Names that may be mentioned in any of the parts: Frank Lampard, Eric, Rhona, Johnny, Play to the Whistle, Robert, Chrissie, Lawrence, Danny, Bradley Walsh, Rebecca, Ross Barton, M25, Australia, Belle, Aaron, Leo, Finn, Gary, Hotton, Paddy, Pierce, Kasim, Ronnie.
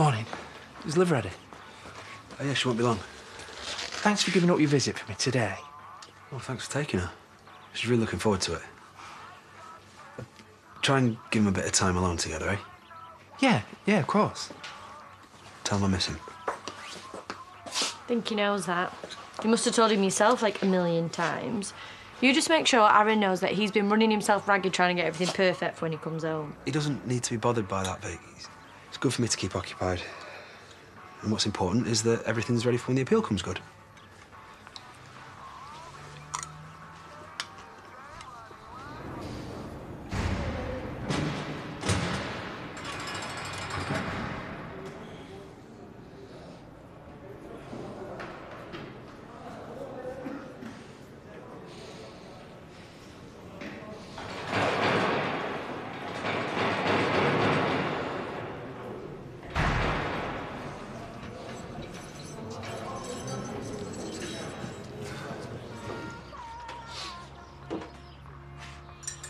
Morning. Is Liv ready? Oh, yeah, she won't be long. Thanks for giving up your visit for me today. Well, thanks for taking her. She's really looking forward to it. Try and give them a bit of time alone together, eh? Yeah, of course. Tell him I miss him. I think he knows that. You must have told him yourself like a million times. You just make sure Aaron knows that he's been running himself ragged trying to get everything perfect for when he comes home. He doesn't need to be bothered by that, Vic. It's good for me to keep occupied. And what's important is that everything's ready for when the appeal comes good.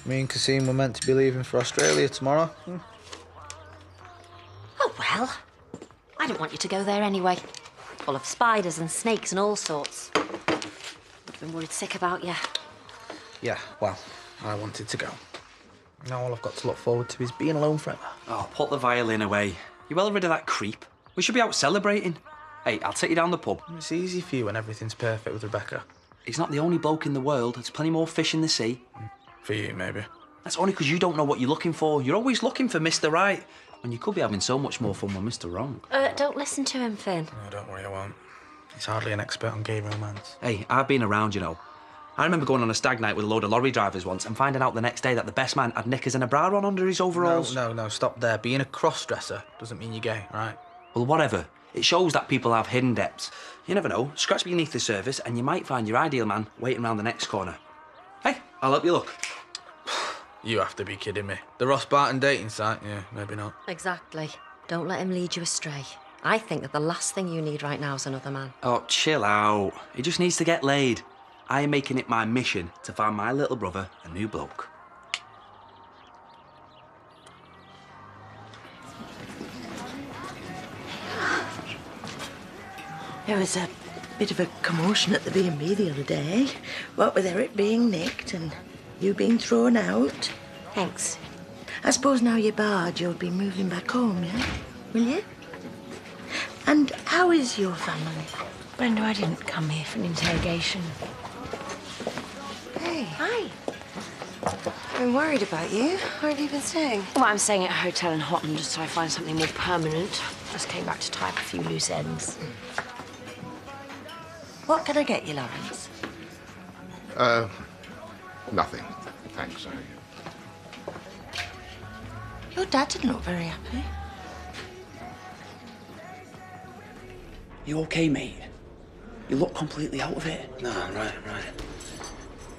Me and Kasim were meant to be leaving for Australia tomorrow. Oh, well. I don't want you to go there anyway. Full of spiders and snakes and all sorts. Would have been worried sick about you. Yeah, well, I wanted to go. Now all I've got to look forward to is being alone forever. Oh, put the violin away. You're well rid of that creep. We should be out celebrating. Hey, I'll take you down the pub. It's easy for you when everything's perfect with Rebecca. He's not the only bloke in the world. There's plenty more fish in the sea. For you, maybe. That's only because you don't know what you're looking for. You're always looking for Mr. Right. And you could be having so much more fun with Mr. Wrong. Don't listen to him, Finn. No, don't worry, I won't. He's hardly an expert on gay romance. Hey, I've been around, you know. I remember going on a stag night with a load of lorry drivers once and finding out the next day that the best man had knickers and a bra on under his overalls. No, stop there. Being a cross-dresser doesn't mean you're gay, right? Well, whatever. It shows that people have hidden depths. You never know. Scratch beneath the surface and you might find your ideal man waiting around the next corner. Hey, I'll help you look. You have to be kidding me. The Ross Barton dating site? Yeah, maybe not. Exactly. Don't let him lead you astray. I think that the last thing you need right now is another man. Oh, chill out. He just needs to get laid. I am making it my mission to find my little brother a new bloke. There was a bit of a commotion at the B&B the other day. What with Eric being nicked and you being thrown out. Thanks. I suppose now you're barred, you'll be moving back home, yeah? Will you? And how is your family? Brenda, I didn't come here for an interrogation. Hey. Hi. I've been worried about you. Where have you been staying? Well, I'm staying at a hotel in Hotton just so I find something more permanent. Just came back to tie up a few loose ends. What can I get you, Lawrence? Nothing. Thanks, Harry. Your dad didn't look very happy. You okay, mate? You look completely out of it. No, I'm right,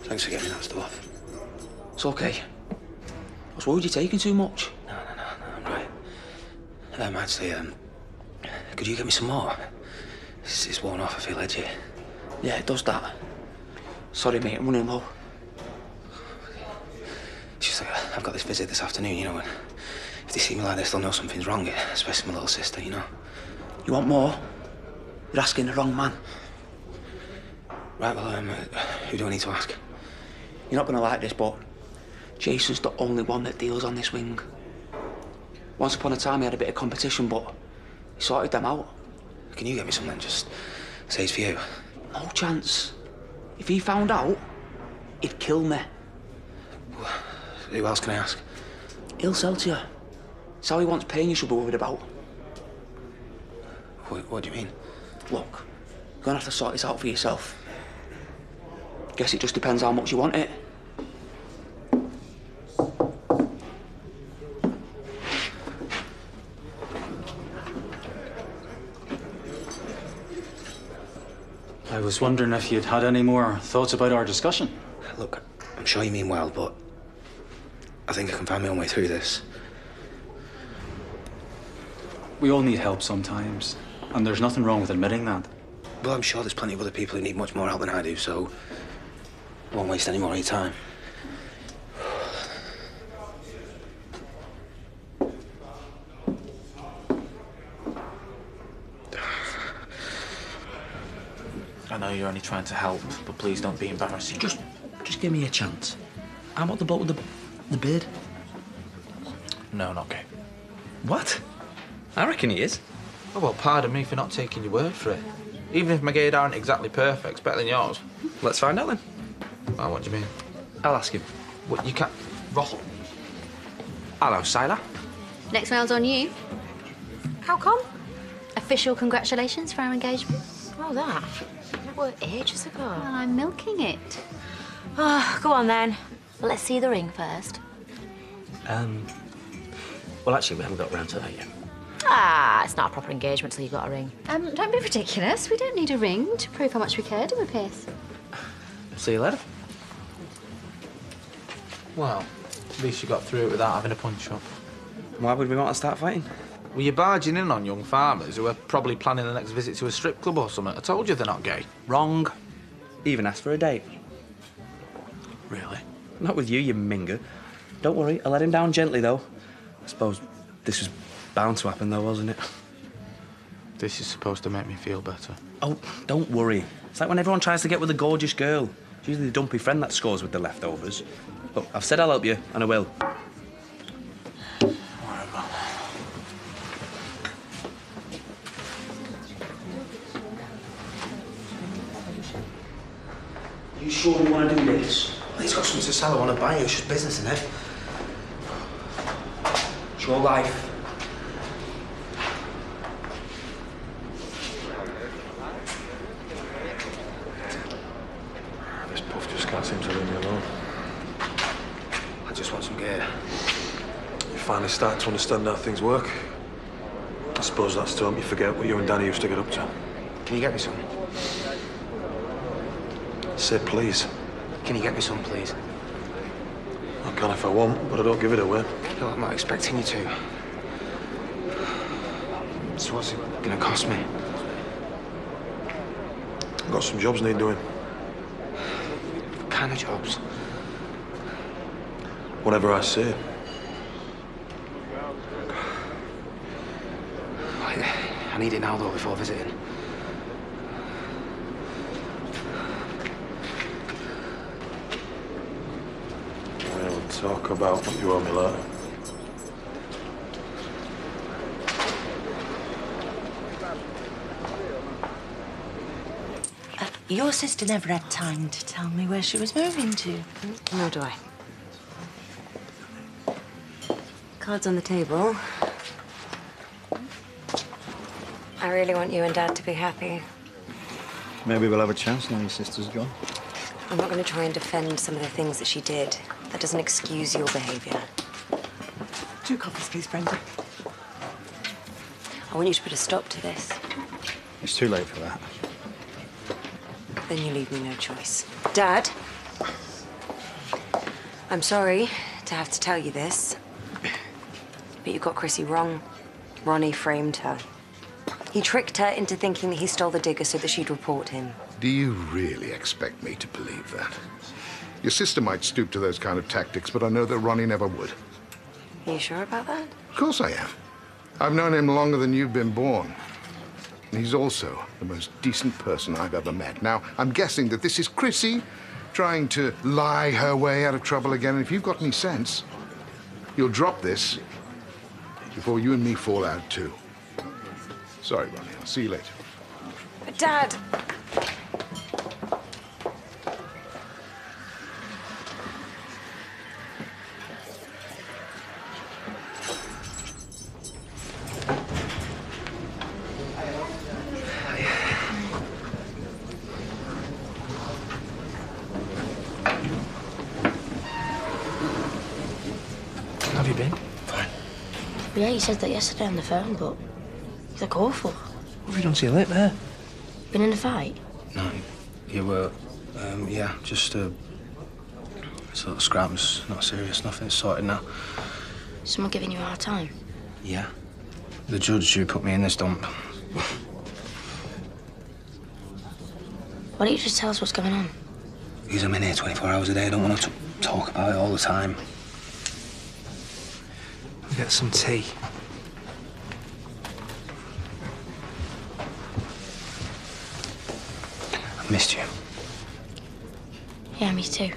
Thanks for getting that stuff. It's okay. I was worried you're taking too much. No, I'm right. Actually, could you get me some more? It's worn off, I feel edgy. Yeah, it does that. Sorry, mate, I'm running low. It's just like, I've got this visit this afternoon, you know, and if they see me like this, they'll know something's wrong, especially my little sister, you know. You want more? You're asking the wrong man. Right, well, who do I need to ask? You're not going to like this, but Jason's the only one that deals on this wing. Once upon a time, he had a bit of competition, but he sorted them out. Can you get me something? Just say it's for you. No chance. If he found out, he'd kill me. Who else can I ask? He'll sell to you. It's how he wants paying you should be worried about. What do you mean? Look, you're gonna have to sort this out for yourself. Guess it just depends how much you want it. I was wondering if you'd had any more thoughts about our discussion. Look, I'm sure you mean well, but I think I can find my own way through this. We all need help sometimes, and there's nothing wrong with admitting that. Well, I'm sure there's plenty of other people who need much more help than I do, so I won't waste any more of your time. know you're only trying to help, but please don't be embarrassing. Just give me a chance. I want the bloke with the beard. No, not gay. What? I reckon he is. Oh, well, pardon me for not taking your word for it. Even if my gear aren't exactly perfect, it's better than yours. Let's find out, then. Well, what do you mean? I'll ask him. What, you can't... Ross. Hello, sailor. Next round's on you. How come? Official congratulations for our engagement. Oh, that. That worked ages ago. Well, I'm milking it. Oh, go on, then. Let's see the ring first. Well, actually, we haven't got round to that yet. Ah, it's not a proper engagement till you've got a ring. Don't be ridiculous. We don't need a ring to prove how much we care, do we, Pierce? See you later. Well, at least you got through it without having a punch-up. Why would we want to start fighting? Well, you're barging in on young farmers who are probably planning the next visit to a strip club or something. I told you they're not gay. Wrong. Even asked for a date. Really? Not with you, you minger. Don't worry, I let him down gently, though. I suppose this was bound to happen, though, wasn't it? This is supposed to make me feel better. Oh, don't worry. It's like when everyone tries to get with a gorgeous girl. It's usually the dumpy friend that scores with the leftovers. Look, I've said I'll help you, and I will. Whatever. You sure you want to do this? Well, he's got something to sell. I want to buy it. It's just business, isn't it? It's your life. Start to understand how things work. I suppose that's to help you forget what you and Danny used to get up to. Can you get me some? Say please. Can you get me some, please? I can if I want, but I don't give it away. No, I'm not expecting you to. So what's it gonna cost me? I've got some jobs need doing. What kind of jobs? Whatever I say. I need it now, though, before visiting. We'll talk about what you owe me later. Your sister never had time to tell me where she was moving to. Nor do I. Cards on the table. I really want you and Dad to be happy. Maybe we'll have a chance now your sister's gone. I'm not going to try and defend some of the things that she did. That doesn't excuse your behaviour. 2 coffees, please, Brenda. I want you to put a stop to this. It's too late for that. Then you leave me no choice. Dad, I'm sorry to have to tell you this, but you got Chrissie wrong. Ronnie framed her. He tricked her into thinking that he stole the digger so that she'd report him. Do you really expect me to believe that? Your sister might stoop to those kind of tactics, but I know that Ronnie never would. Are you sure about that? Of course I am. I've known him longer than you've been born. And he's also the most decent person I've ever met. Now, I'm guessing that this is Chrissie trying to lie her way out of trouble again. And if you've got any sense, you'll drop this before you and me fall out too. Sorry, Ronnie. I'll see you later. But, Dad... How have you been? Fine. Yeah, you said that yesterday on the phone, but... You look awful. What have you done to your lip there? Been in a fight? No, you were, yeah, just sort of scrams, not serious, nothing's sorted now. Someone giving you a hard time? Yeah. The judge who put me in this dump. Why don't you just tell us what's going on? Because I'm in here 24 hours a day, I don't want to talk about it all the time. I'll get some tea. I've missed you. Yeah, me too.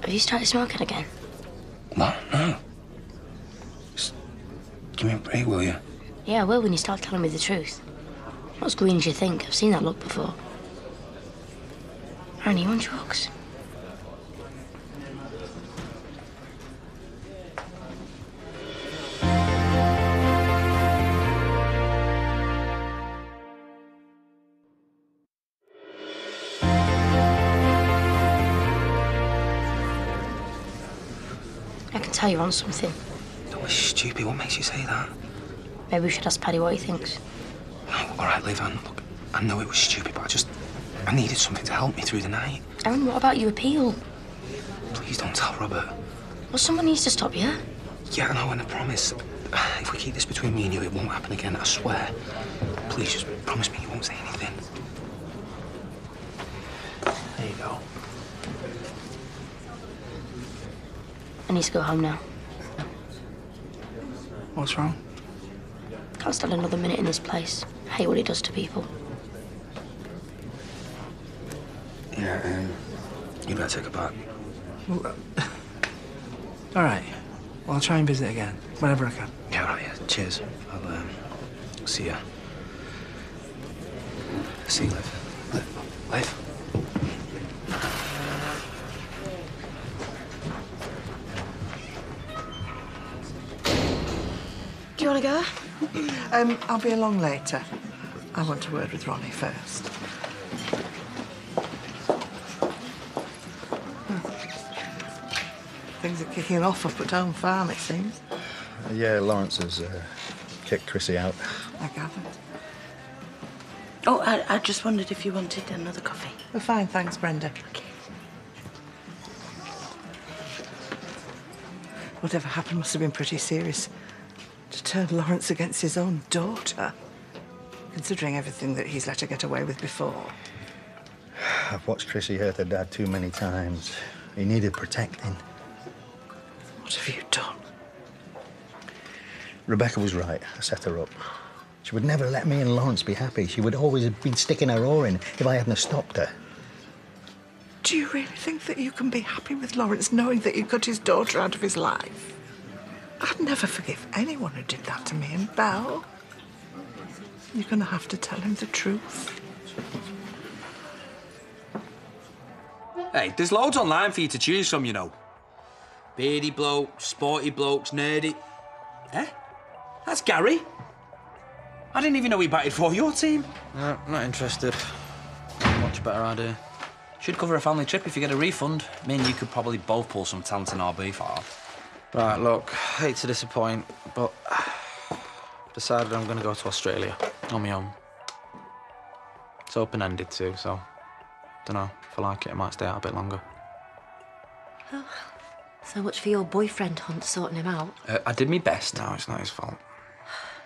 Have you started smoking again? What? No. Just give me a break, will you? Yeah, I will when you start telling me the truth. Not as green as you think. I've seen that look before. Ronnie, you on drugs? Tell you on something. That was stupid. What makes you say that? Maybe we should ask Paddy what he thinks. No, all right, Liv, look, I know it was stupid, but I needed something to help me through the night. Aaron, what about your appeal? Please don't tell Robert. Well, someone needs to stop you. Yeah, I know, and I promise, if we keep this between me and you, it won't happen again, I swear. Please, just promise me you won't say anything. There you go. I need to go home now. What's wrong? Can't stand another minute in this place. I hate what it does to people. Yeah, you better take a bath. Well, all right. Well, I'll try and visit again, whenever I can. Yeah, all right, yeah. Cheers. I'll, see ya. See you, Liv. Liv. Do you want to go? I'll be along later. I want to word with Ronnie first. Things are kicking off up at home farm, it seems. Yeah, Lawrence has kicked Chrissie out. I gathered. Oh, I just wondered if you wanted another coffee. We're fine, thanks, Brenda. OK. Whatever happened must have been pretty serious. To turn Lawrence against his own daughter, considering everything that he's let her get away with before. I've watched Chrissie hurt her dad too many times. He needed protecting. What have you done? Rebecca was right. I set her up. She would never let me and Lawrence be happy. She would always have been sticking her oar in if I hadn't stopped her. Do you really think that you can be happy with Lawrence knowing that you cut his daughter out of his life? I'd never forgive anyone who did that to me and Belle. You're going to have to tell him the truth. Hey, there's loads online for you to choose from, you know. Beardy bloke, sporty blokes, nerdy... Eh? That's Gary. I didn't even know he batted for your team. No, not interested. Much better idea. Should cover a family trip if you get a refund. Me and you could probably both pull some Tanton or beef off. Right, look, hate to disappoint, but decided I'm going to go to Australia on my own. It's open-ended too, so don't know. If I like it, I might stay out a bit longer. Oh, so much for your boyfriend hunt sorting him out. I did my best. No, it's not his fault.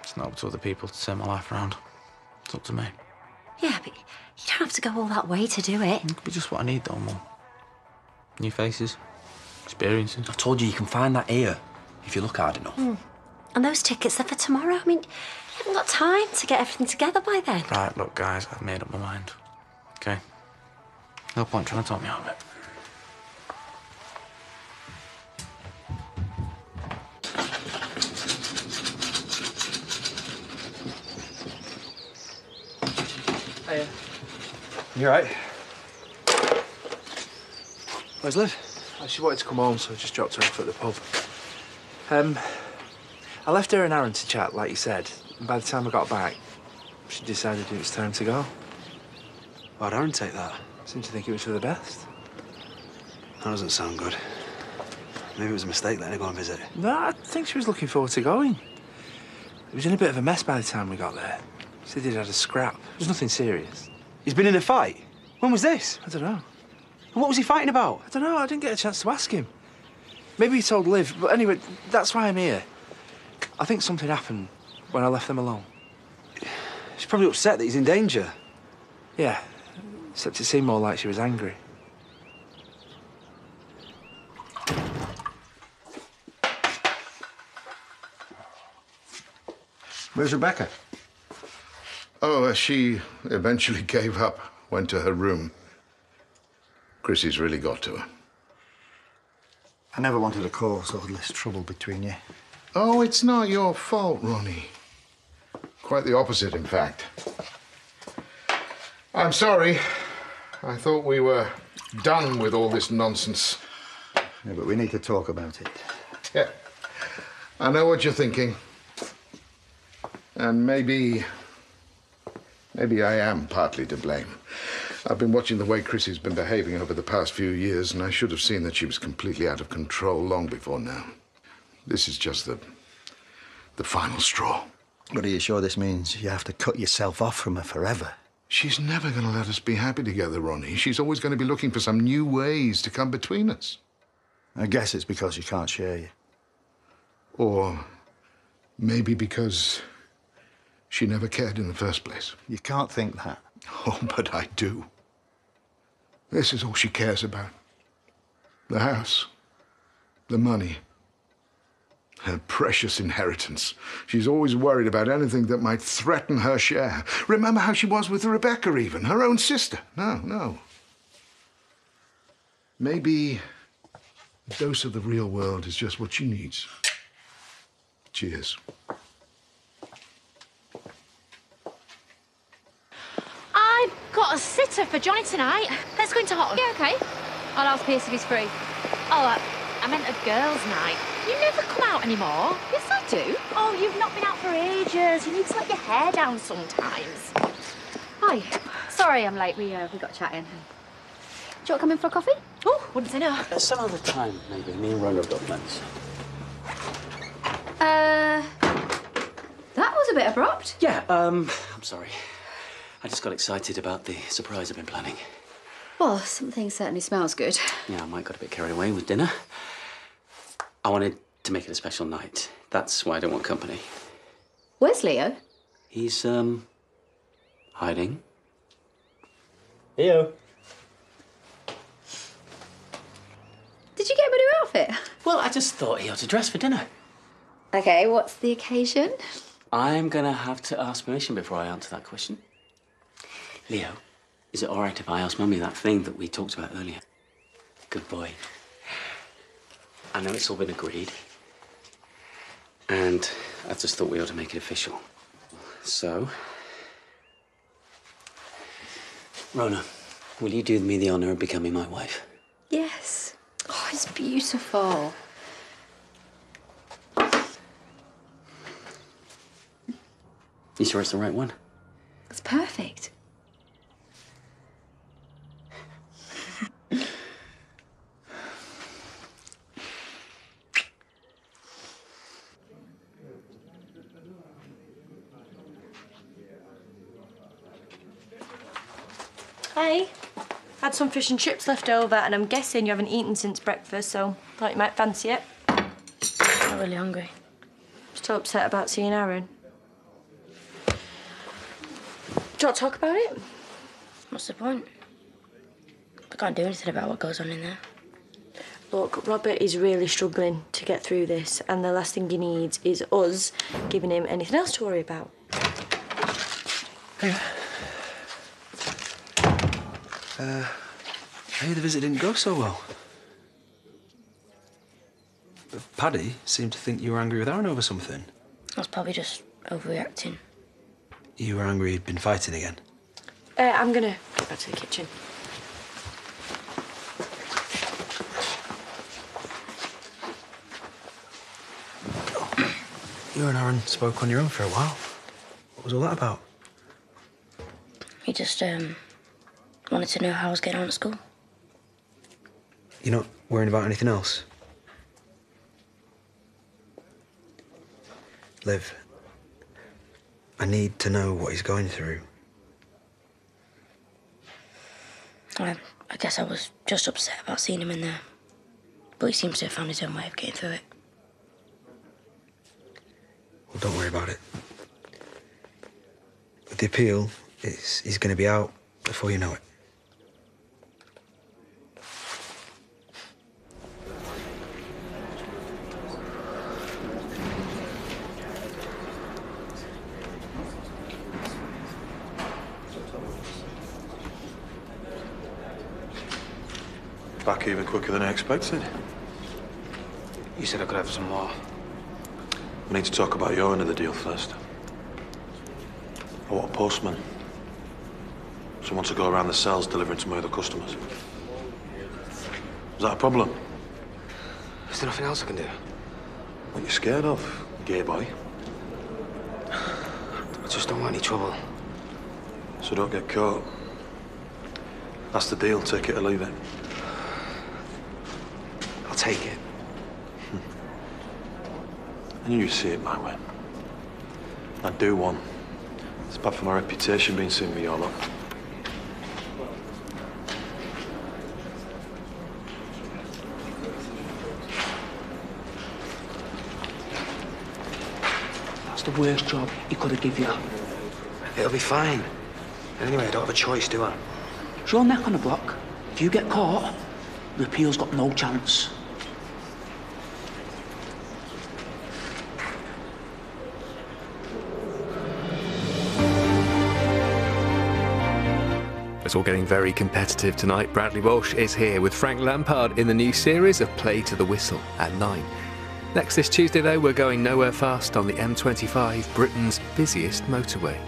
It's not up to other people to turn my life around. It's up to me. Yeah, but you don't have to go all that way to do it. It could be just what I need, though, Mum. New faces. Experiencing. I told you, you can find that here if you look hard enough. Mm. And those tickets are for tomorrow. I mean, you haven't got time to get everything together by then. Right, look, guys, I've made up my mind. OK? No point trying to talk me out of it. Hiya. You all right? Where's Liv? She wanted to come home, so I just dropped her off at the pub. I left her and Aaron to chat, like you said, and by the time I got back, she decided it was time to go. Why'd Aaron take that? Seemed to think it was for the best. That doesn't sound good. Maybe it was a mistake letting her go and visit. No, I think she was looking forward to going. It was in a bit of a mess by the time we got there. She said he'd had a scrap. It was nothing serious. He's been in a fight? When was this? I don't know. What was he fighting about? I don't know, I didn't get a chance to ask him. Maybe he told Liv, but anyway, that's why I'm here. I think something happened when I left them alone. She's probably upset that he's in danger. Yeah, except it seemed more like she was angry. Where's Rebecca? Oh, she eventually gave up, went to her room. Chrissie's really got to her. I never wanted to cause all this trouble between you. Oh, it's not your fault, Ronnie. Quite the opposite, in fact. I'm sorry. I thought we were done with all this nonsense. Yeah, but we need to talk about it. Yeah. I know what you're thinking. And maybe I am partly to blame. I've been watching the way Chrissie's been behaving over the past few years, and I should have seen that she was completely out of control long before now. This is just the final straw. But are you sure this means you have to cut yourself off from her forever? She's never going to let us be happy together, Ronnie. She's always going to be looking for some new ways to come between us. I guess it's because she can't share you. Or maybe because she never cared in the first place. You can't think that. Oh, but I do. This is all she cares about. The house, the money, her precious inheritance. She's always worried about anything that might threaten her share. Remember how she was with Rebecca, even, her own sister. No. Maybe a dose of the real world is just what she needs. Cheers. Got a sitter for Johnny tonight. Let's go into Hotton. Yeah, okay. I'll ask Pierce if he's free. Oh, I meant a girls' night. You never come out anymore. Yes, I do. Oh, you've not been out for ages. You need to let your hair down sometimes. Hi. Sorry I'm late. We got chatting. Do you want to come in for a coffee? Oh, wouldn't say no. Some other time, maybe. Me and Rhona have got plans. That was a bit abrupt. Yeah, I'm sorry. I just got excited about the surprise I've been planning. Well, something certainly smells good. Yeah, I might got a bit carried away with dinner. I wanted to make it a special night. That's why I don't want company. Where's Leo? He's, hiding. Leo. Did you get him a new outfit? Well, I just thought he ought to dress for dinner. OK, what's the occasion? I'm going to have to ask permission before I answer that question. Leo, is it all right if I ask Mummy that thing that we talked about earlier? Good boy. I know it's all been agreed. And I just thought we ought to make it official. So, Rhona, will you do me the honour of becoming my wife? Yes. Oh, it's beautiful. You sure it's the right one? It's perfect. Had some fish and chips left over, and I'm guessing you haven't eaten since breakfast, so thought you might fancy it. I'm not really hungry. Still upset about seeing Aaron. Do you want to talk about it? What's the point? I can't do anything about what goes on in there. Look, Robert is really struggling to get through this, and the last thing he needs is us giving him anything else to worry about. Hey. Hey, the visit didn't go so well. But Paddy seemed to think you were angry with Aaron over something. I was probably just overreacting. You were angry he'd been fighting again? I'm gonna get back to the kitchen. You and Aaron spoke on your own for a while. What was all that about? He just, wanted to know how I was getting on at school. You're not worrying about anything else? Liv, I need to know what he's going through. I guess I was just upset about seeing him in there. But he seems to have found his own way of getting through it. Well, don't worry about it. With the appeal, he's going to be out before you know it. back even quicker than I expected. You said I could have some more. We need to talk about your end of the deal first. I want a postman. Someone to go around the cells delivering to my other customers. Is that a problem? Is there nothing else I can do? What are you scared of, gay boy? I just don't want any trouble. So don't get caught. That's the deal, take it or leave it. I'll take it. I knew you'd see it my way. I do one. It's bad for my reputation being seen with your lot. That's the worst job he could have given you. It'll be fine. Anyway, I don't have a choice, do I? It's your neck on the block. If you get caught, the appeal's got no chance. It's all getting very competitive tonight. Bradley Walsh is here with Frank Lampard in the new series of Play to the Whistle at 9. Next this Tuesday, though, we're going nowhere fast on the M25, Britain's busiest motorway.